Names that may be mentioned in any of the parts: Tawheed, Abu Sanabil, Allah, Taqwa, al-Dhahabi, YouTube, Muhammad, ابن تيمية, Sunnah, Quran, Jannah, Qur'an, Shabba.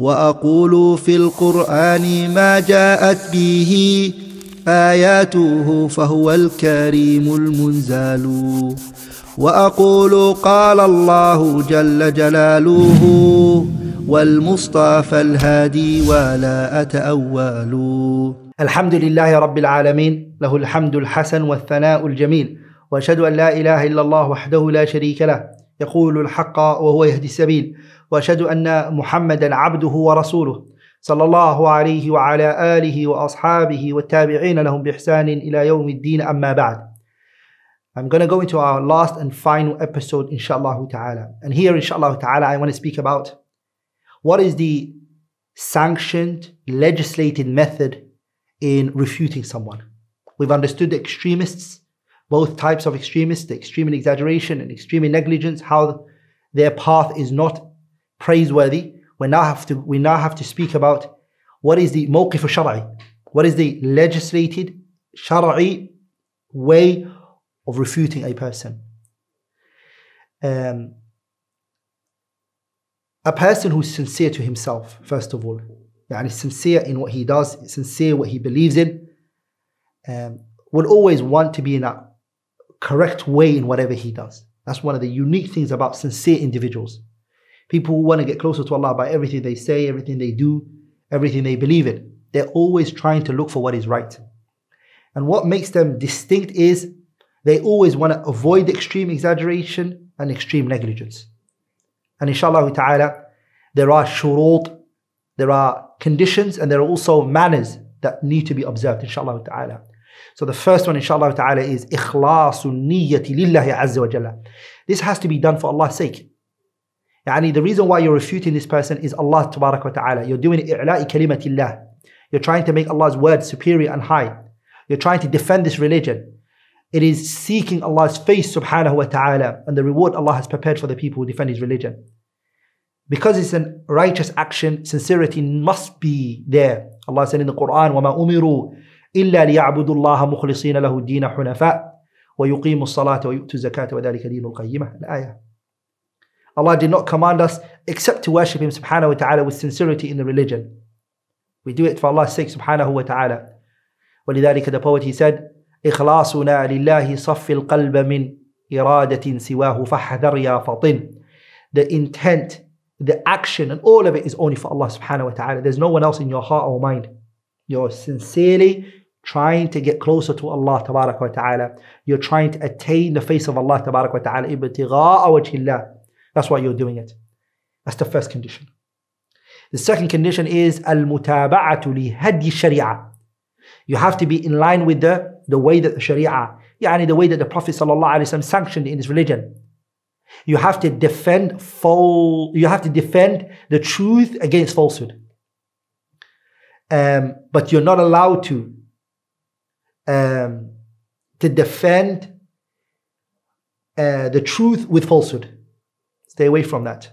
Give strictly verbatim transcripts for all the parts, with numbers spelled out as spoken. وأقول في القرآن ما جاءت به آياته فهو الكريم المنزال. وأقول قال الله جل جلاله والمصطفى الهادي ولا أتأول. الحمد لله رب العالمين، له الحمد الحسن والثناء الجميل، وأشهد أن لا إله إلا الله وحده لا شريك له يقول الحق وهو يهدي السبيل، وأشهد أن محمدا عبده ورسوله صلى الله عليه وعلى آله وأصحابه والتابعين لهم بإحسان إلى يوم الدين. أما بعد. I'm going to go into our last and final episode inshallah ta'ala. And here inshallah ta'ala I want to speak about what is the sanctioned, legislated method in refuting someone. We've understood the extremists, both types of extremists, the extreme in exaggeration and extreme in negligence, how their path is not praiseworthy. We now have to, we now have to speak about what is the mawqif al-shar'i, what is the legislated shar'i way of refuting a person. Um, a person who's sincere to himself, first of all. Yani sincere in what he does, sincere what he believes in, um, will always want to be in a correct way in whatever he does. That's one of the unique things about sincere individuals. People who want to get closer to Allah by everything they say, everything they do, everything they believe in. They're always trying to look for what is right. And what makes them distinct is they always want to avoid extreme exaggeration and extreme negligence. And inshallah ta'ala, there are shurut, there are conditions, and there are also manners that need to be observed inshallah ta'ala. So the first one inshallah ta'ala is ikhlasu niyyati lillahi azza wa jalla. This has to be done for Allah's sake. Yani the reason why you're refuting this person is Allah tabarak wa ta'ala. You're doing i'la'i kalimatillah. You're trying to make Allah's word superior and high. You're trying to defend this religion. It is seeking Allah's face subhanahu wa ta'ala, and the reward Allah has prepared for the people who defend his religion. Because it's a righteous action, sincerity must be there. Allah said in the Qur'an, وَمَا أُمِرُوا إِلَّا لِيَعْبُدُوا اللَّهَ مُخْلِصِينَ لَهُ الدِّينَ حُنَفَاءَ وَيُقِيمُوا الصَّلَاةَ وَيُؤْتُوا الزَّكَاةَ وَذَلِكَ دِينُ الْقَيِّمَةِ الآية. Allah did not command us except to worship Him subhanahu wa ta'ala with sincerity in the religion. We do it for Allah's sake subhanahu wa ta'ala. وَلِذَلِكَ the poet, he said, إخلاصنا لله صف القلب من إرادة سواه فاحذر يا فطن. The intent, the action, and all of it is only for Allah subhanahu wa ta'ala. There's no one else in your heart or mind. You're sincerely trying to get closer to Allah tabarak wa ta'ala. You're trying to attain the face of Allah tabarak wa ta'ala. ابتغاء وجه الله. That's why you're doing it. That's the first condition. The second condition is المتابعة لهدي الشريعة. You have to be in line with the the way that the Sharia, يعني the way that the Prophet ﷺ sanctioned in his religion. You have to defend fal- you have to defend the truth against falsehood. Um, but you're not allowed to um, to defend uh, the truth with falsehood. Stay away from that.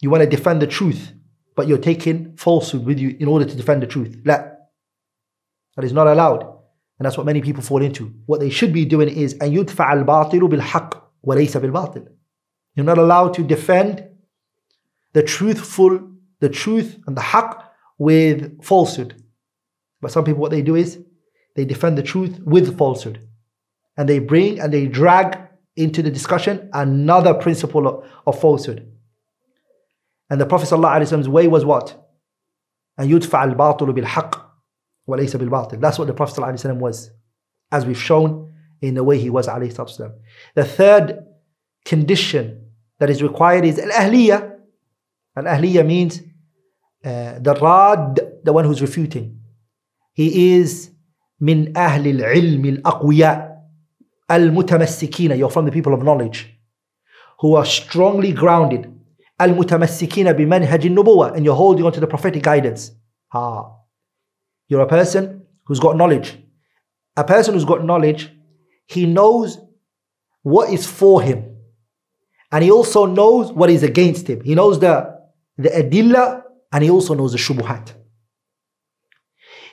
You want to defend the truth, but you're taking falsehood with you in order to defend the truth. لا. That is not allowed. And that's what many people fall into. What they should be doing is أن يدفع الباطل بالحق وليس بالباطل. You're not allowed to defend the truthful, the truth and the haqq with falsehood. But some people, what they do is they defend the truth with falsehood, and they bring and they drag into the discussion another principle of, of falsehood. And the Prophet ﷺ's way was what? أن يدفع الباطل بالحق. That's what the Prophet ﷺ was, as we've shown in the way he was. The third condition that is required is al-ahliyah. Al-ahliyah means uh, the rad, the one who's refuting. He is min ahlil ilm al-aqwiya al-mutamassikina. You're from the people of knowledge, who are strongly grounded. Al-mutamassikina bi manhaj al-nubuwah, and you're holding on to the prophetic guidance. Ah. You're a person who's got knowledge. A person who's got knowledge, he knows what is for him, and he also knows what is against him. He knows the, the adilla, and he also knows the shubuhat.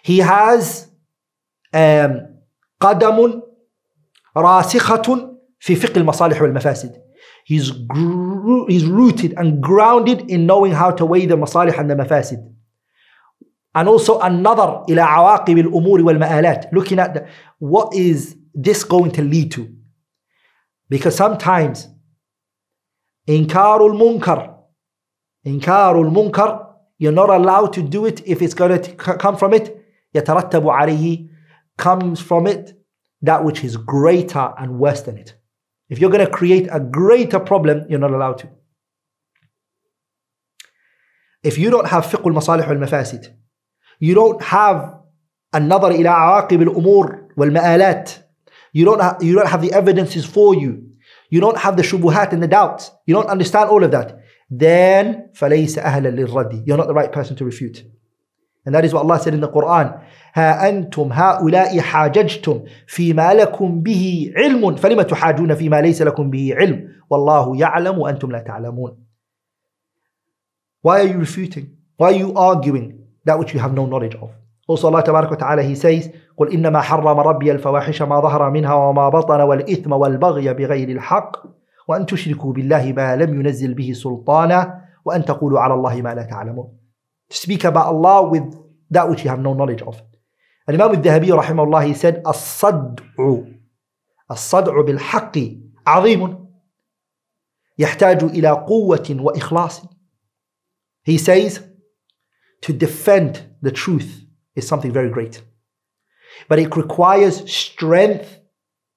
He has um, qadamun rasikhatun fi fiqh al-masalih wal-mafasid. He's, gro he's rooted and grounded in knowing how to weigh the masalih and the mafasid. And also another, ila awaqib al-umur wal-ma'alat, looking at the, what is this going to lead to? Because sometimes inkarul munkar, inkarul munkar, you're not allowed to do it if it's going to come from it. يترتب عليه, comes from it that which is greater and worse than it. If you're going to create a greater problem, you're not allowed to. If you don't have fiqh al-masalih wal-mafasid, you don't have another ila awaqib al-umur wal-ma'alat, you don't have, you don't have the evidences for you, you don't have the shubuhat and the doubts, you don't understand all of that, then فَلَيْسَ أَهْلًا لِلرَّدِّ, you're not the right person to refute. And that is what Allah said in the Quran, هَا أَنْتُمْ هَؤُلَاءِ حَاجَجْتُمْ فِي مَا لَكُمْ بِهِ عِلْمٌ فَلِمَ تُحَاجُونَ فِي مَا لَيْسَ لَكُمْ بِهِ عِلْمٌ وَاللَّهُ يَعْلَمُ وَأَنْتُمْ لَا تَعْلَمُونَ. Why are you refuting? Why are you arguing that which you have no knowledge of? Also Allah Tabarak wa Ta'ala, He says, قُلْ إِنَّمَا حَرَّمَ رَبِّيَ الْفَوَاحِشَ مَا ظَهَرَ مِنْهَا وَمَا بَطَنَ وَالْإِثْمَ وَالْبَغْيَ بِغَيْرِ الْحَقِّ وَأَنْ تُشْرِكُوا بِاللَّهِ مَا لَمْ يُنَزِّلْ بِهِ سُلْطَانًا وَأَنْ تَقُولُوا عَلَى اللَّهِ مَا لَا تَعْلَمُونَ. To speak about Allah with that which you have no knowledge of. And Imam al-Dhahabi rahimahullah, he said, الصَّدْعُ الصَّدْعُ بِالْحَقِّ عَظِيمٌ يَحْتَاجُ إِلَى قُوَّةٍ وَإِخْلَاصٍ. He says, to defend the truth is something very great, but it requires strength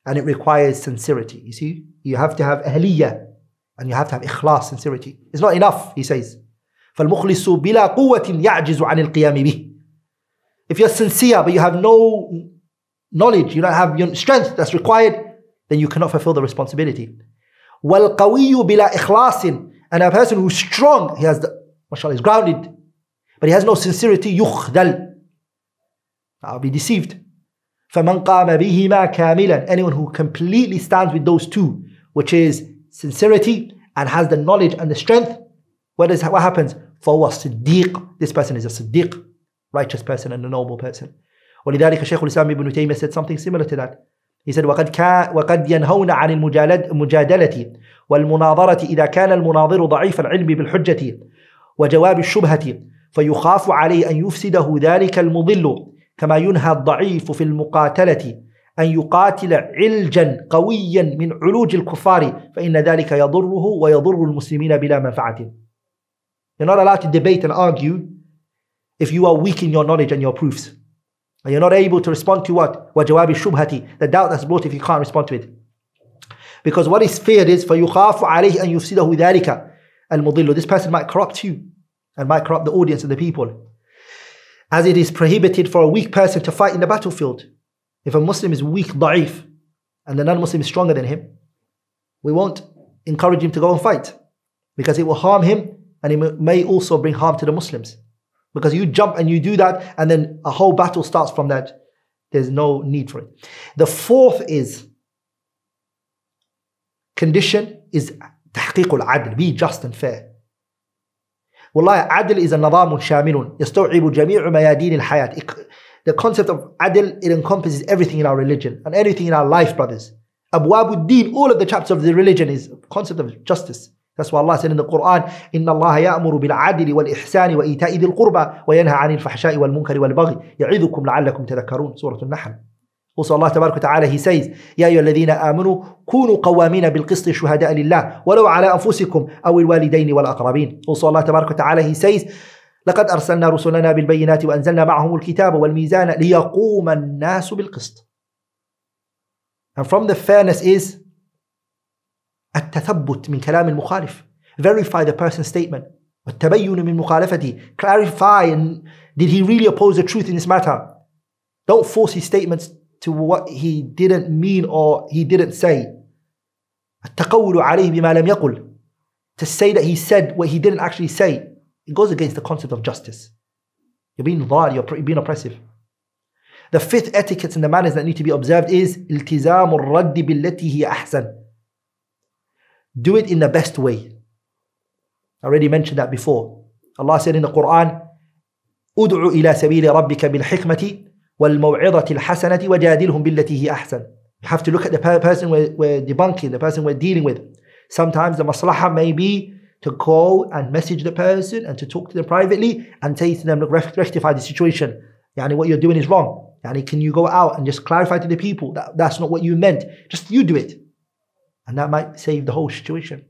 and it requires sincerity. You see, you have to have ahliyah and you have to have ikhlas, sincerity. It's not enough, he says. فَالْمُخْلِصُ بِلَا قُوَّةٍ يَعْجِزُ عَنِ الْقِيَامِ بِهِ. If you're sincere but you have no knowledge, you don't have your strength that's required, then you cannot fulfill the responsibility. وَالْقَوِيُّ بِلَا إِخْلَاصٍ. And a person who's strong, he has the mashallah, is grounded, but he has no sincerity, يُخْدَل, I'll be deceived. فَمَنْ قَامَ بِهِمَا كَامِلًا. Anyone who completely stands with those two, which is sincerity and has the knowledge and the strength, what, is, what happens? فَهُوَ صِدِّيق. This person is a Siddiq, righteous person and a noble person. وَلِذَلِكَ شَيْخُ الْإِسْلَامِ ابْنُ تَيْمِيَّةَ said something similar to that. He said, وَقَدْ يَنْهَوْنَ عَنِ الْمُجَادَلَةِ وَالْمُنَاظَرَةِ إِذَا كَانَ الْمُنَاظِرُ ضَعِيفَ الْعِلْمِ بِالْحُجَّةِ وجواب الشبهة فيخاف عليه أن يفسده ذلك المضل كما ينهى الضعيف في المقاتلة أن يقاتل علجا قويا من علوج الكفار فإن ذلك يضره ويضر المسلمين بلا منفعة. You're not allowed to debate and argue if you are weak in your knowledge and your proofs, and you're not able to respond to what? وجواب الشبهة, the doubt that's brought if you can't respond to it. Because what is feared is فيخاف عليه أن يفسده ذلك المضل. This person might corrupt you and might corrupt the audience and the people. As it is prohibited for a weak person to fight in the battlefield. If a Muslim is weak, da'if, and the non-Muslim is stronger than him, we won't encourage him to go and fight, because it will harm him and it may also bring harm to the Muslims. Because you jump and you do that and then a whole battle starts from that. There's no need for it. The fourth is condition is تحقيق العدل. Be just and fair. والله عدل is a نظام شامل يستوعب جميع ميادين الحياة. It, the concept of عدل, it encompasses everything in our religion and everything in our life, brothers. أبواب الدين, all of the chapters of the religion is the concept of justice. That's why Allah said in the Quran, إن الله يأمر بالعدل والإحسان وإيتاء ذي القربى وينهى عن الفحشاء والمنكر والبغي يعظكم لعلكم تذكرون. سورة النحل. Also Allah Tabarak wa Ta'ala, He says, يَا أَيُّهَا الَّذِينَ آمَنُوا كُونُوا قَوَّامِينَ بِالْقِسْطِ شُهَدَاءَ لِلَّهِ وَلَوْ عَلَى أَنفُسِكُمْ أَوِ الْوَالِدَيْنِ وَالْأَقْرَبِينَ. Also Allah Tabarak wa Ta'ala, He says, لَقَدْ أَرْسَلْنَا رُسُلَنَا بِالْبَيِّنَاتِ وَأَنزَلْنَا مَعَهُمُ الْكِتَابَ وَالْمِيزَانَ لِيَقُومَ النَّاسُ بِالْقِسْطِ. And from the fairness is التثبت من كلام المخالف. Verify the person's statement. والتبين من مخالفته. Clarify, and did he really oppose the truth in this matter? Don't force his statements to what he didn't mean or he didn't say. التقول عليه بما لم يقل. To say that he said what he didn't actually say, it goes against the concept of justice. You're being vile, you're being oppressive. The fifth etiquette and the manners that need to be observed is التزام الرد بالتي هي أحسن. Do it in the best way. I already mentioned that before. Allah said in the Quran, ادعو إلى سبيل ربك بالحكمة والموعظة الحسنة وجادلهم بالتي هي أحسن. You have to look at the person we're, we're debunking, the person we're dealing with. Sometimes the maslahah may be to call and message the person and to talk to them privately and say to them, look, rectify the situation. Yani, what you're doing is wrong. Yani, can you go out and just clarify to the people that that's not what you meant? Just you do it. And that might save the whole situation.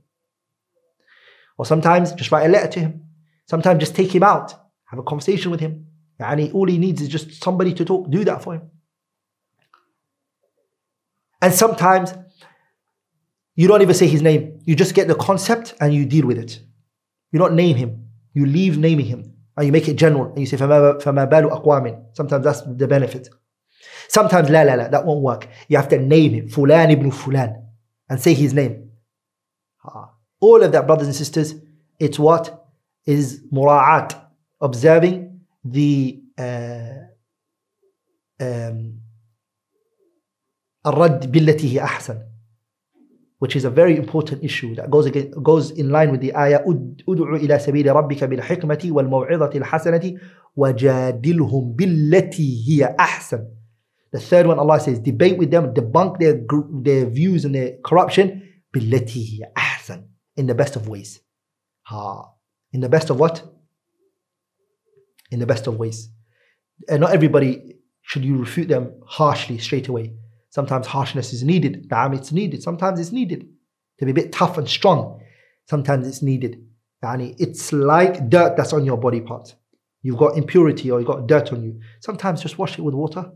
Or sometimes just write a letter to him. Sometimes just take him out, have a conversation with him. Yani, all he needs is just somebody to talk, do that for him. And sometimes you don't even say his name. You just get the concept and you deal with it. You don't name him. You leave naming him. And you make it general. And you say, فَمَا بَالُ أَقْوَامٍ. Sometimes that's the benefit. Sometimes, la la la, that won't work. You have to name him. Fulan ibn Fulan. And say his name. All of that, brothers and sisters, it's what is mura'at. Observing the uh, um, الرد بالتي هي أحسن, which is a very important issue that goes again, goes in line with the ayah ادعوا إلى سبيل ربك بالحكمة والموعظة الحسنة وجادلهم بالتي هي أحسن. The third one, Allah says, debate with them, debunk their their views and their corruption بالتي هي أحسن, in the best of ways. Ha, in the best of what? In the best of ways. And not everybody should you refute them harshly straight away. Sometimes harshness is needed. Da'am, it's needed. Sometimes it's needed to be a bit tough and strong. Sometimes it's needed. Yani, it's like dirt that's on your body part. You've got impurity or you've got dirt on you. Sometimes just wash it with water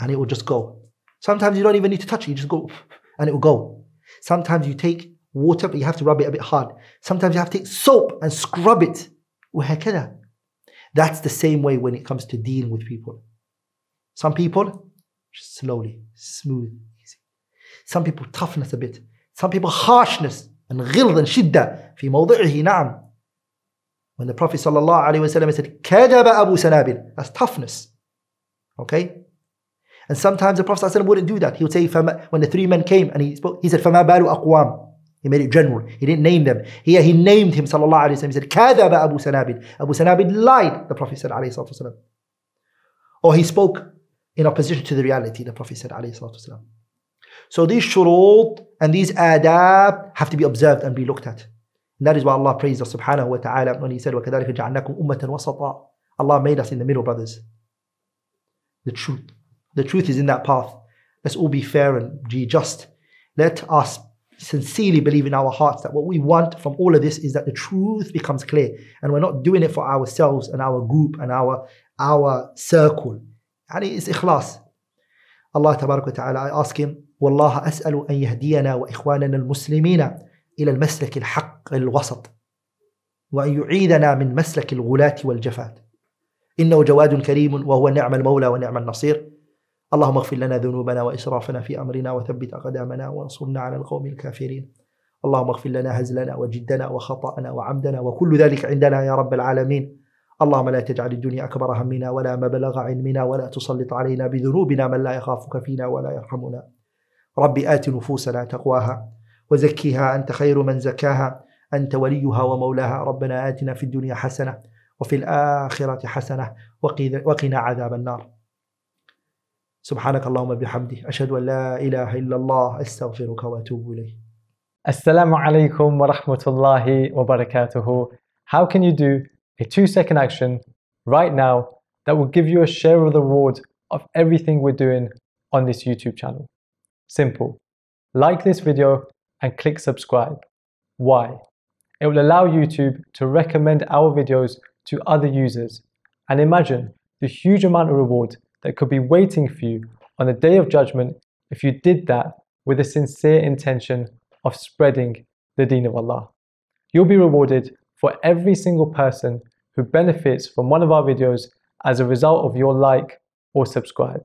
and it will just go. Sometimes you don't even need to touch it. You just go and it will go. Sometimes you take water but you have to rub it a bit hard. Sometimes you have to take soap and scrub it. That's the same way when it comes to dealing with people. Some people, slowly, smooth, easy. Some people toughness a bit. Some people harshness and ghilz and shidda. في موضعه نعم. When the Prophet sallallahu alaihi wasallam said, "Kadaba Abu Sanabil," that's toughness. Okay. And sometimes the Prophet sallallahu wouldn't do that. He would say, when the three men came and he spoke, he said, "Fama balu aqwam." He made it general. He didn't name them. Here he named him sallallahu alaihi wasallam. He said, "Kadaba Abu Sanabil." Abu Sanabil lied. The Prophet said, alaihi wasallam. Or he spoke in opposition to the reality, the Prophet said, alayhi salatu wasalam. So these shurut and these adab have to be observed and be looked at. And that is why Allah praised us subhanahu wa ta'ala when he said, وَكَذَلِكَ جَعَلْنَاكُمْ أُمَّةً وَسَطًا. Allah made us in the middle, brothers. The truth. The truth is in that path. Let's all be fair and be just. Let us sincerely believe in our hearts that what we want from all of this is that the truth becomes clear. And we're not doing it for ourselves and our group and our, our circle. يعني it's إخلاص. الله تبارك وتعالى, I ask him, والله أسأل أن يهدينا وإخواننا المسلمين إلى المسلك الحق الوسط وأن يعيدنا من مسلك الغلاة والجفات إنه جواد كريم وهو نعم المولى ونعم النصير. اللهم اغفر لنا ذنوبنا وإسرافنا في أمرنا وثبت أقدامنا وانصرنا على القوم الكافرين. اللهم اغفر لنا هزلنا وجدنا وخطأنا وعمدنا وكل ذلك عندنا يا رب العالمين. اللهم لا تجعل الدنيا أكبر همنا ولا مبلغ علمنا ولا تسلط علينا بذنوبنا من لا يخافك فينا ولا يرحمنا. ربي آت نفوسنا تقواها وزكيها أنت خير من زكاها أنت وليها ومولاها. ربنا آتنا في الدنيا حسنة وفي الآخرة حسنة وقنا عذاب النار. سبحانك اللهم بحمده أشهد أن لا إله إلا الله أستغفرك وأتوب إليه. السلام عليكم ورحمة الله وبركاته. How can you do a two-second action right now that will give you a share of the reward of everything we're doing on this YouTube channel? Simple. Like this video and click subscribe. Why? It will allow YouTube to recommend our videos to other users. And imagine the huge amount of reward that could be waiting for you on the Day of Judgment if you did that with a sincere intention of spreading the Deen of Allah. You'll be rewarded for every single person who benefits from one of our videos as a result of your like or subscribe.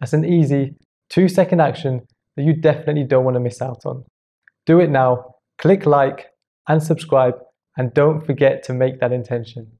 That's an easy two second action that you definitely don't want to miss out on. Do it now, click like and subscribe, and don't forget to make that intention.